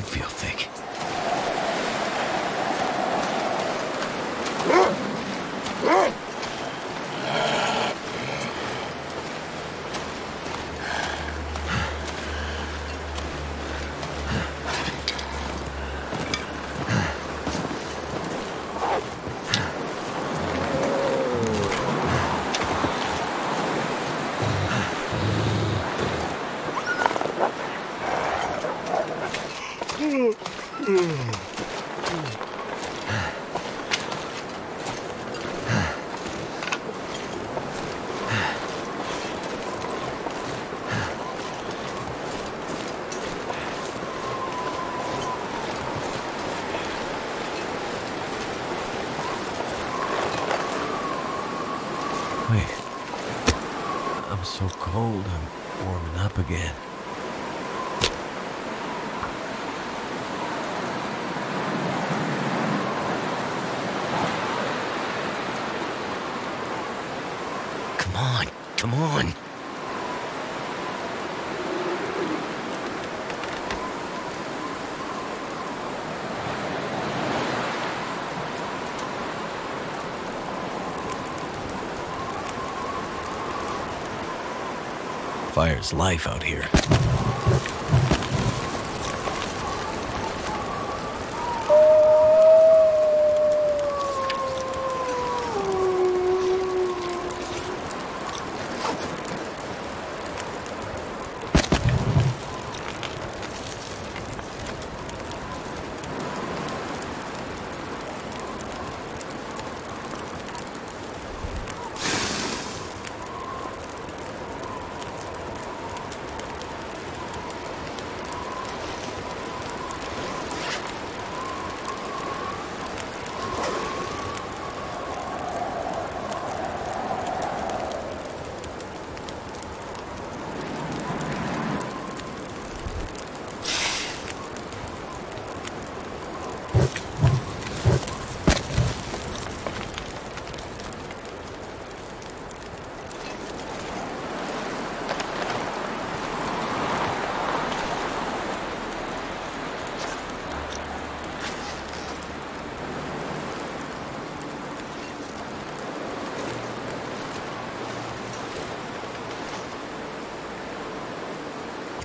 head feel thick. Wait, I'm so cold, I'm warming up again. Come on, come on. Fire's life out here.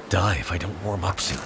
Die if I don't warm up soon.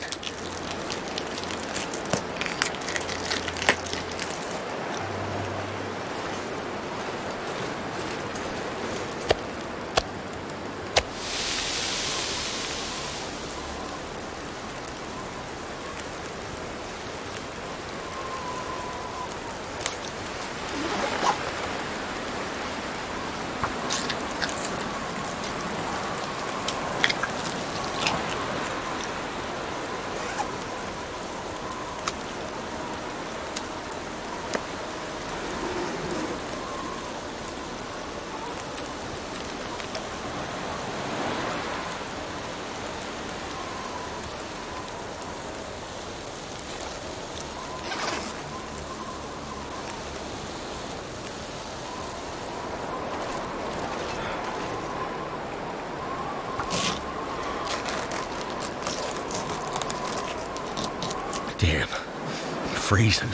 Damn, I'm freezing.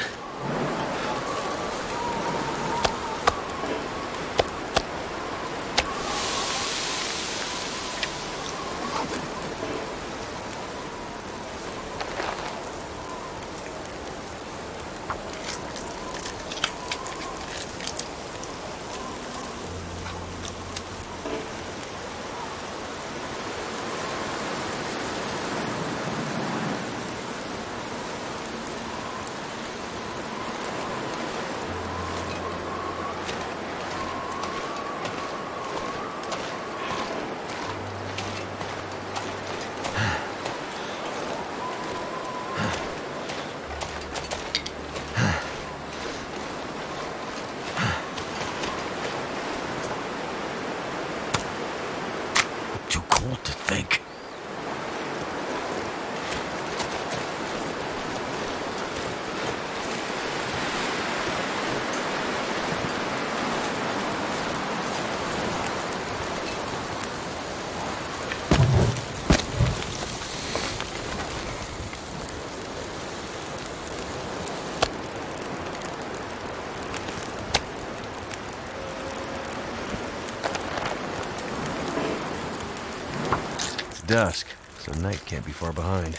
dusk, so night can't be far behind.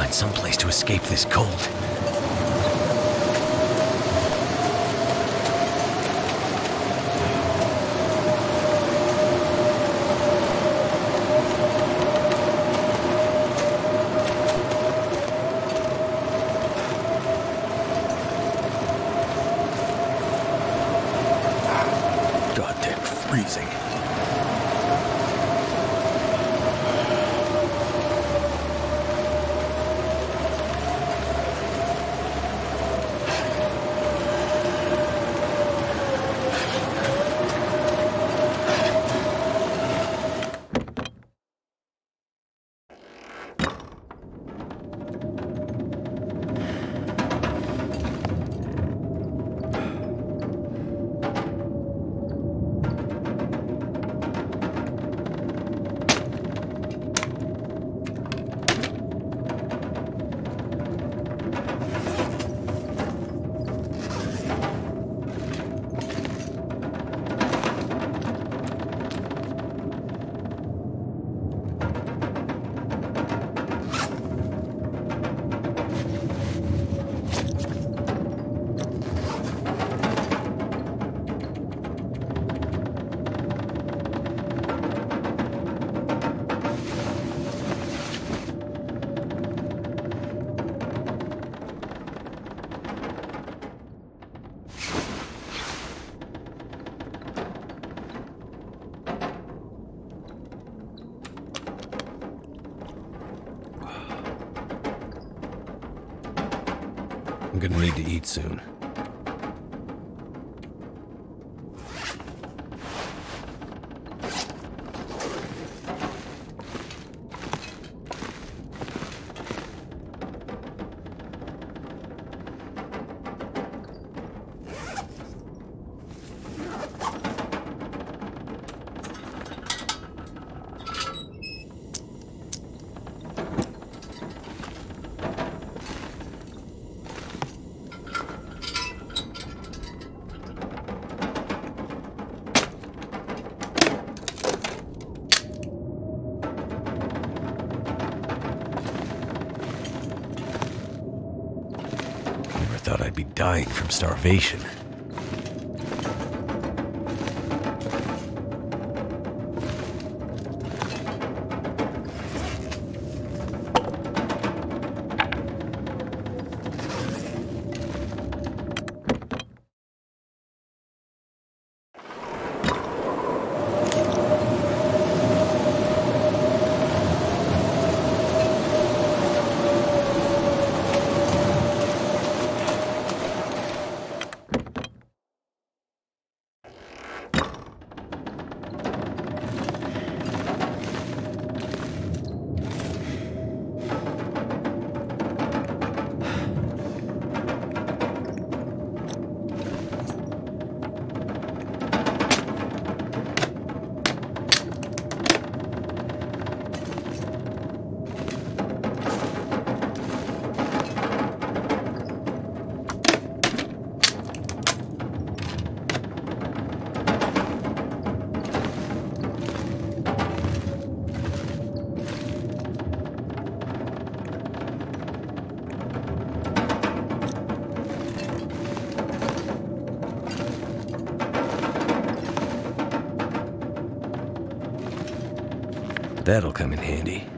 Find some place to escape this cold. Goddamn freezing. I'm gonna need to eat soon. Thought I'd be dying from starvation. That'll come in handy.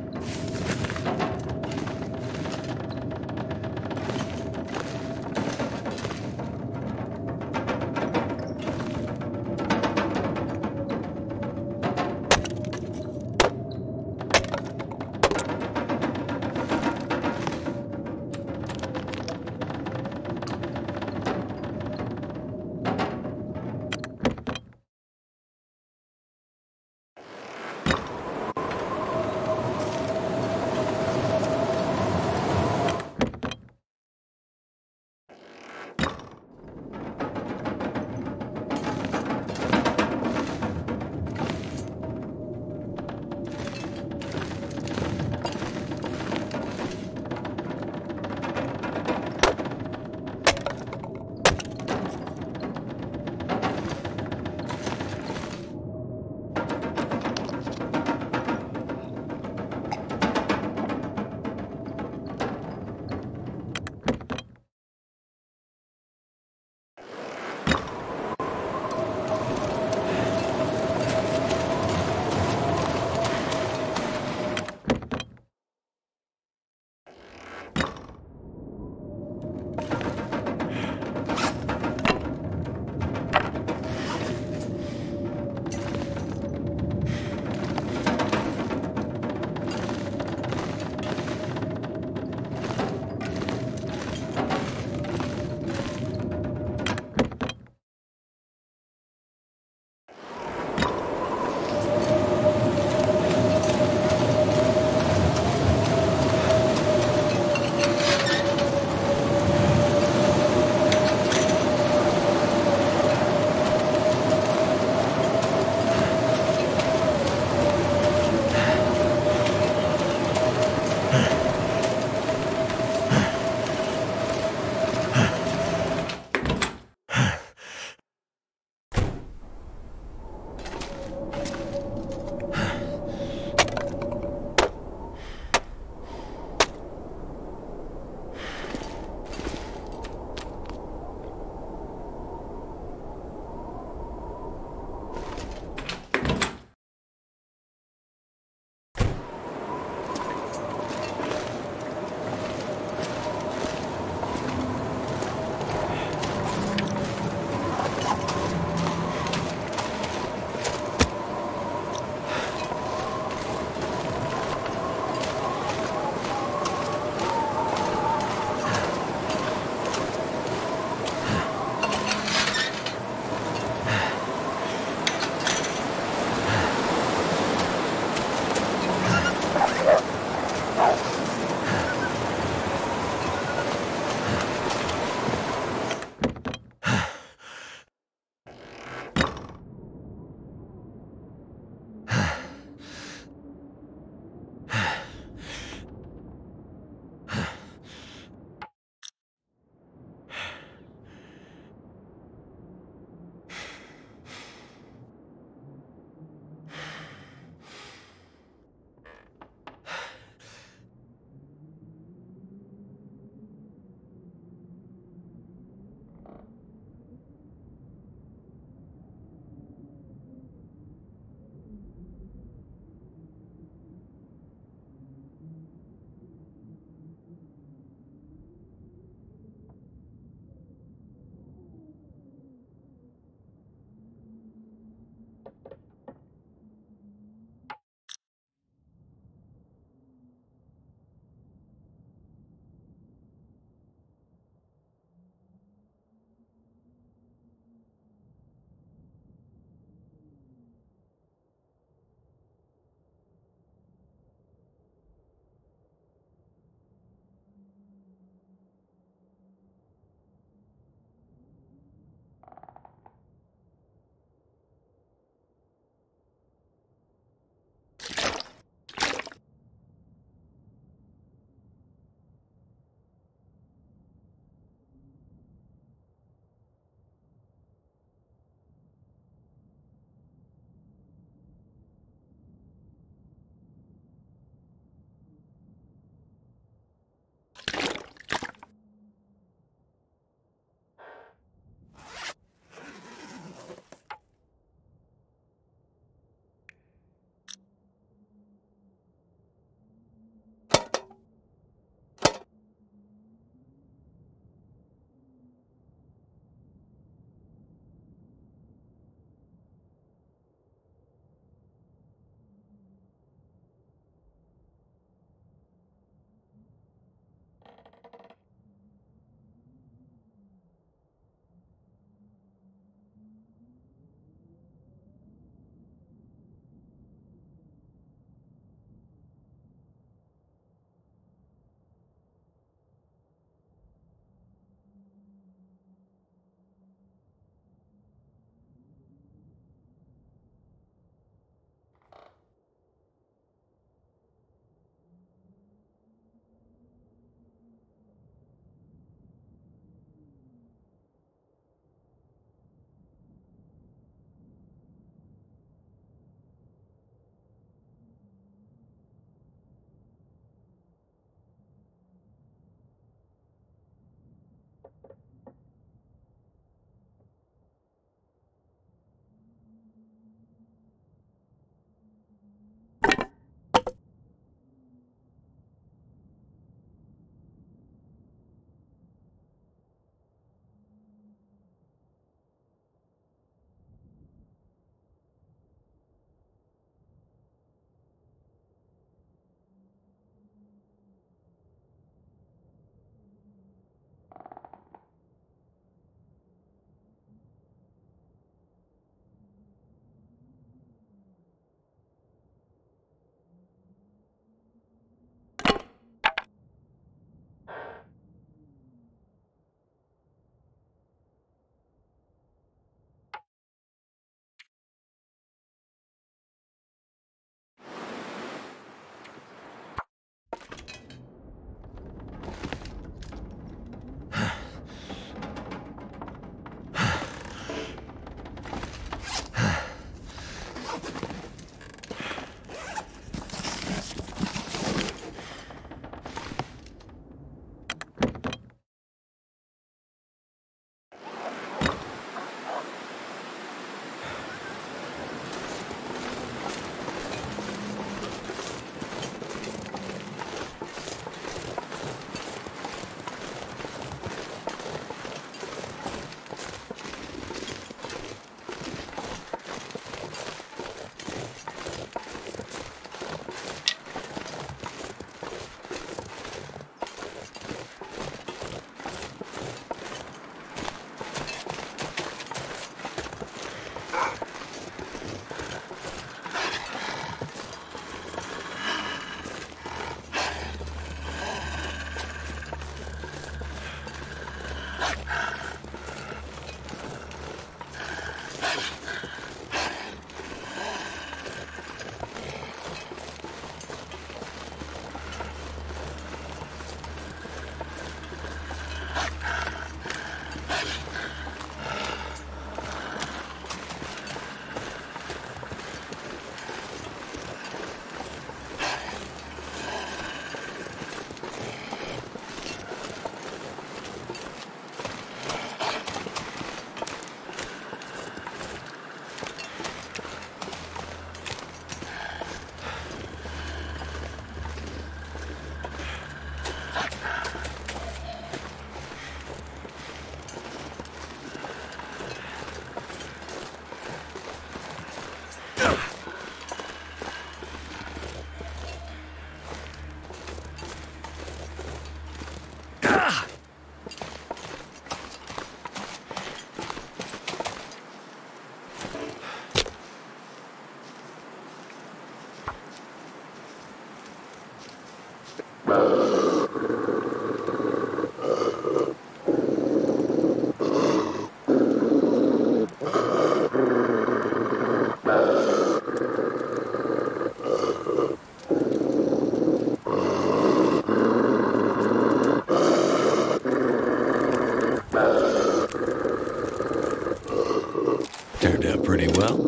Turned out pretty well.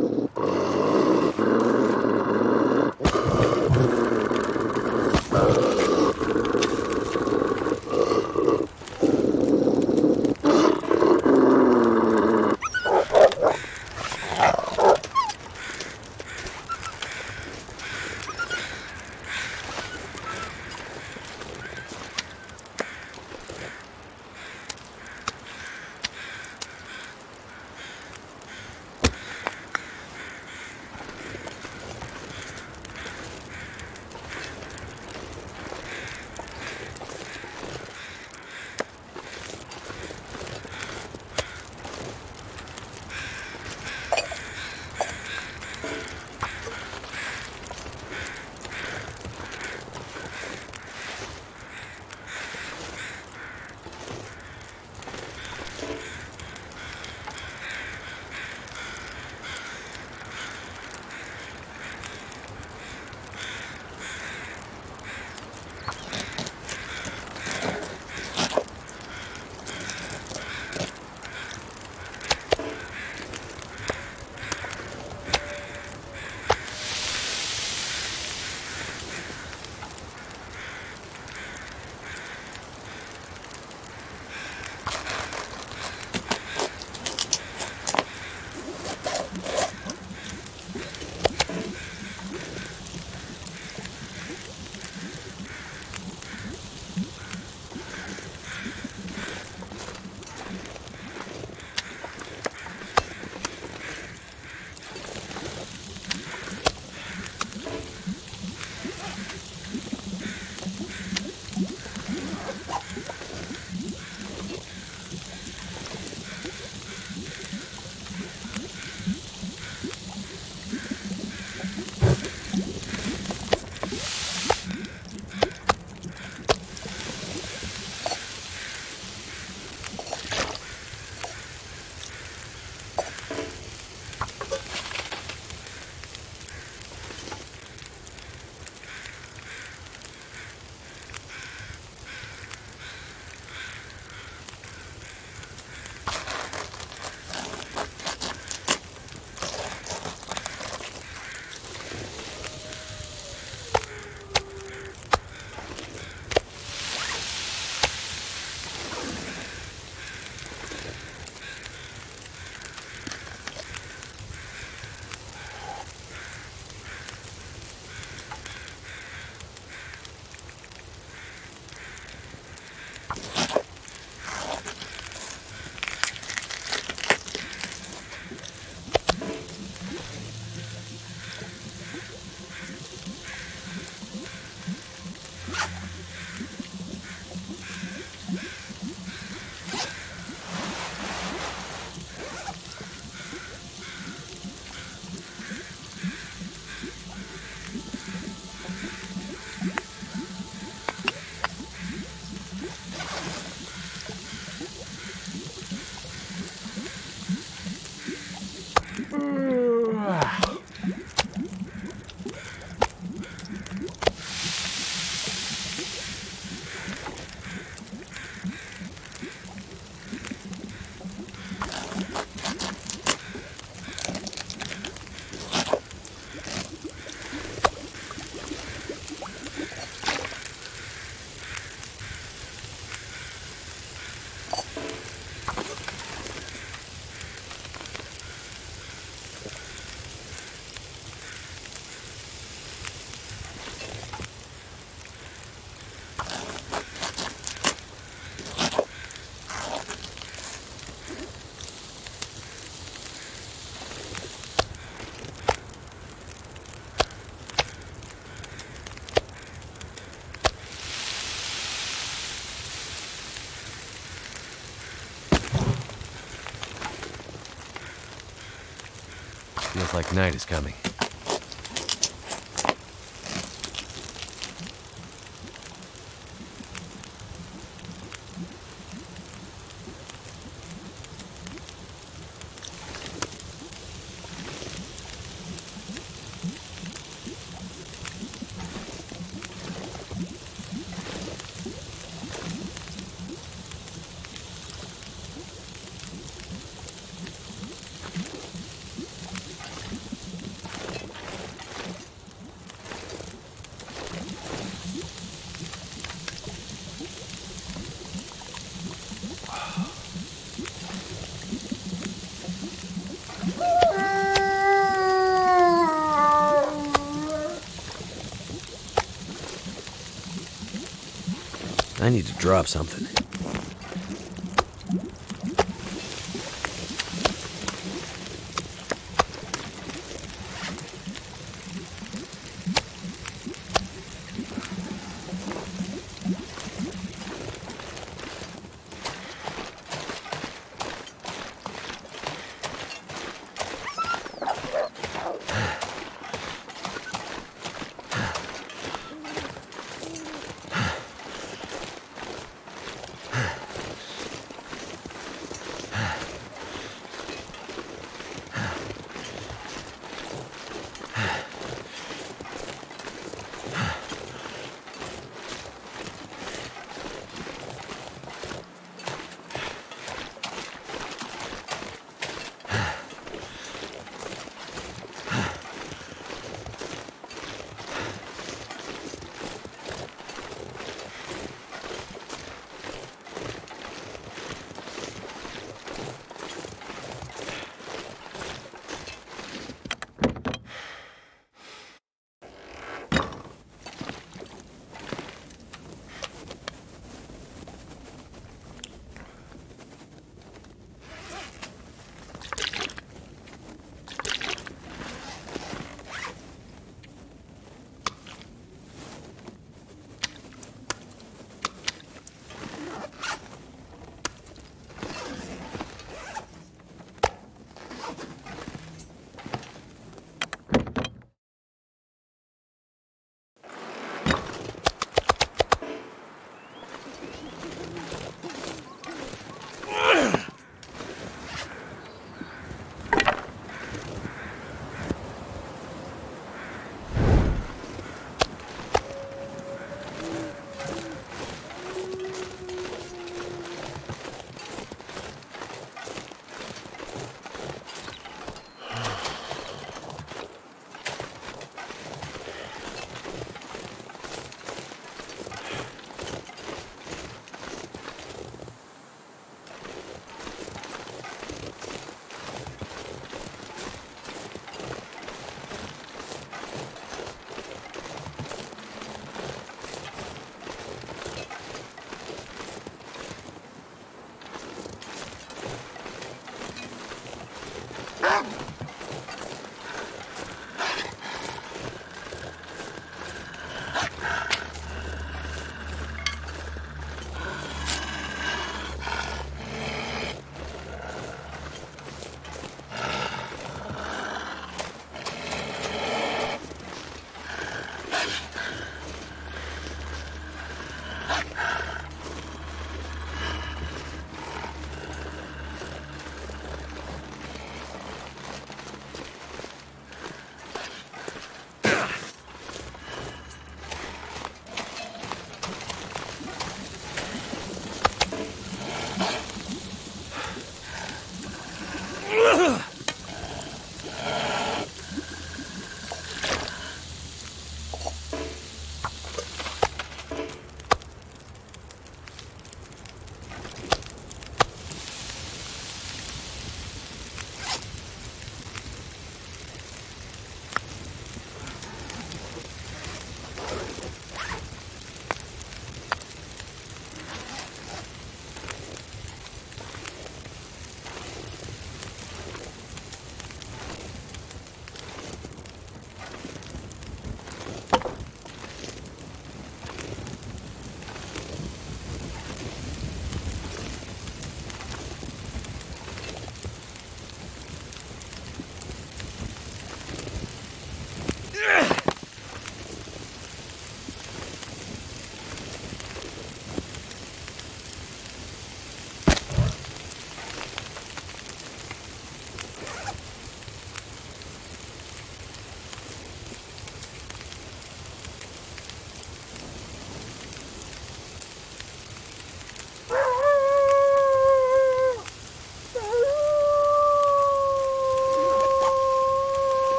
Feels like night is coming. I need to drop something.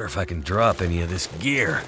wonder if I can drop any of this gear.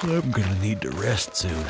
I'm gonna need to rest soon.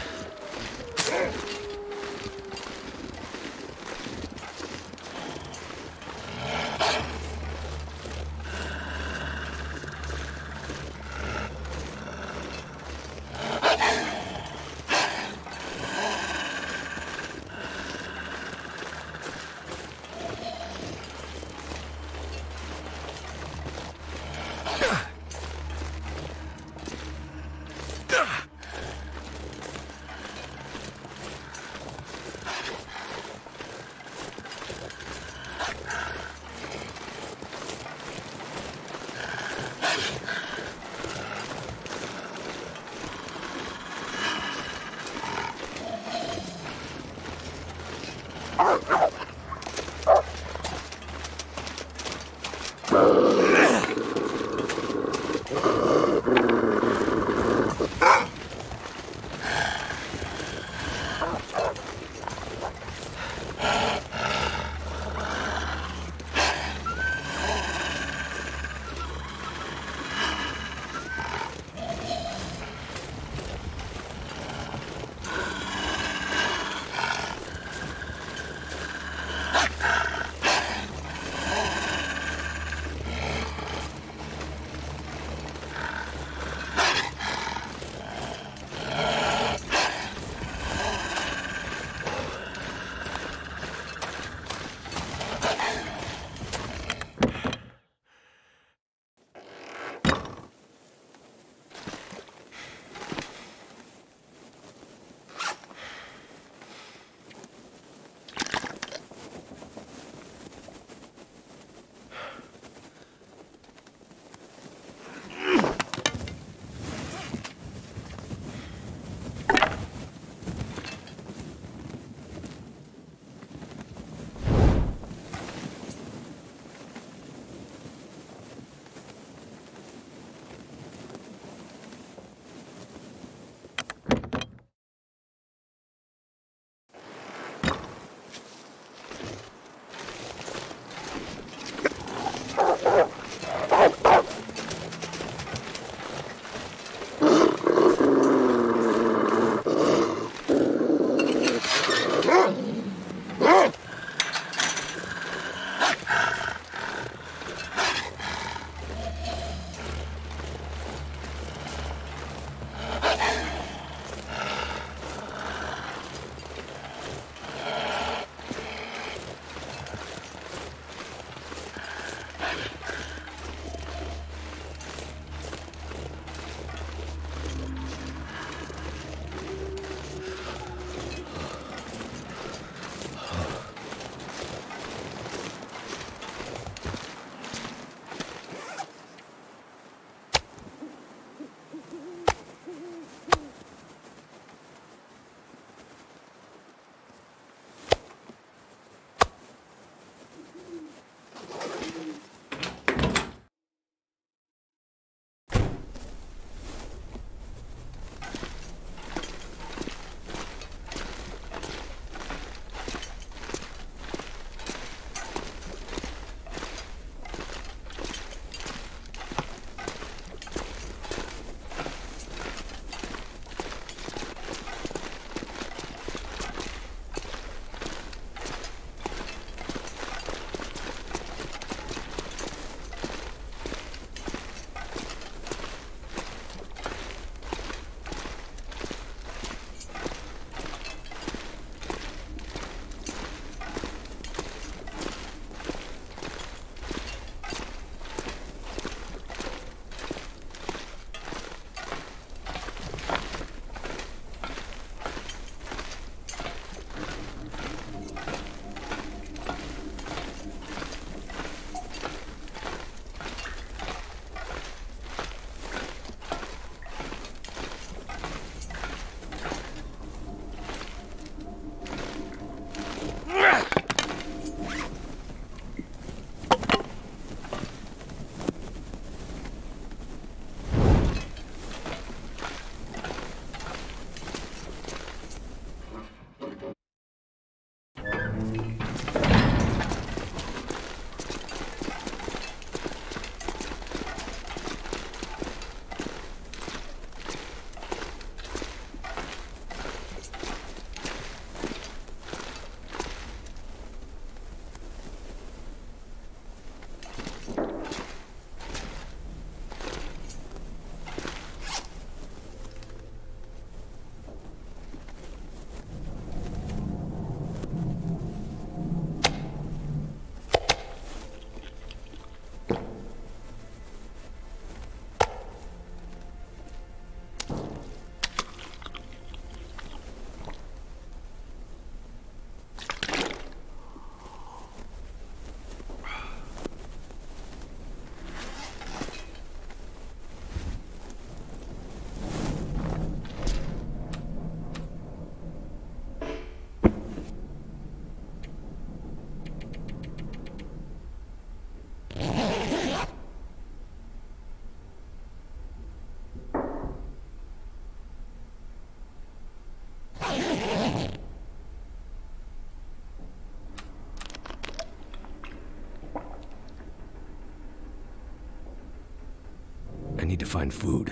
need to find food.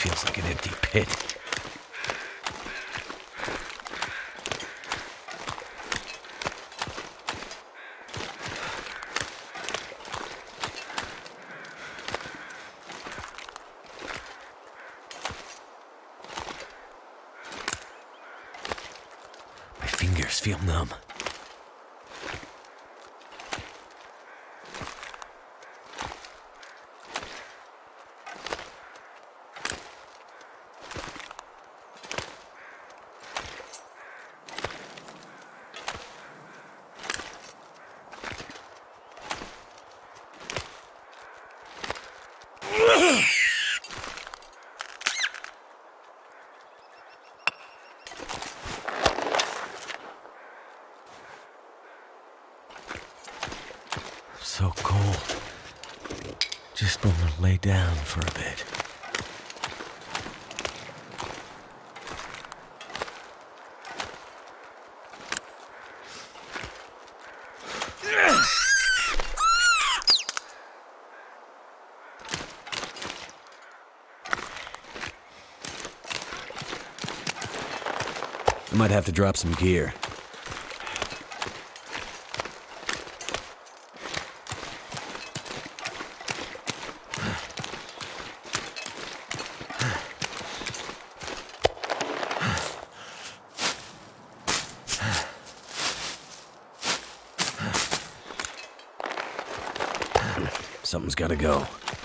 Feels like an empty pit. My fingers feel numb. So cold. Just want to lay down for a bit. I might have to drop some gear. Something's gotta go.